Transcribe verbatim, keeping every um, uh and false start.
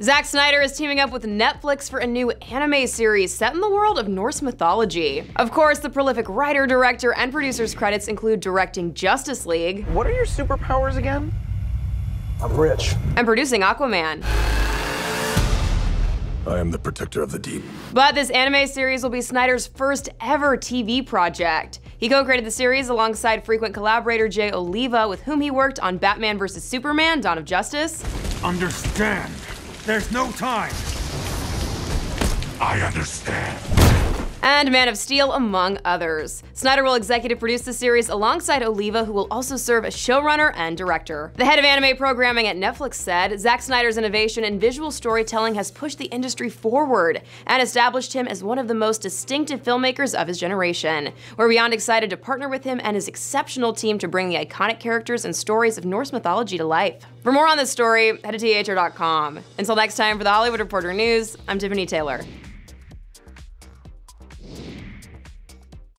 Zack Snyder is teaming up with Netflix for a new anime series set in the world of Norse mythology. Of course, the prolific writer, director, and producer's credits include directing Justice League. What are your superpowers again? I'm rich. And producing Aquaman. I am the protector of the deep. But this anime series will be Snyder's first ever T V project. He co-created the series alongside frequent collaborator Jay Oliva, with whom he worked on Batman versus Superman: Dawn of Justice. Understand. There's no time. I understand. And Man of Steel, among others. Snyder will executive produce the series alongside Oliva, who will also serve as showrunner and director. The head of anime programming at Netflix said, Zack Snyder's innovation in visual storytelling has pushed the industry forward and established him as one of the most distinctive filmmakers of his generation. We're beyond excited to partner with him and his exceptional team to bring the iconic characters and stories of Norse mythology to life. For more on this story, head to T H R dot com. Until next time, for the Hollywood Reporter News, I'm Tiffany Taylor.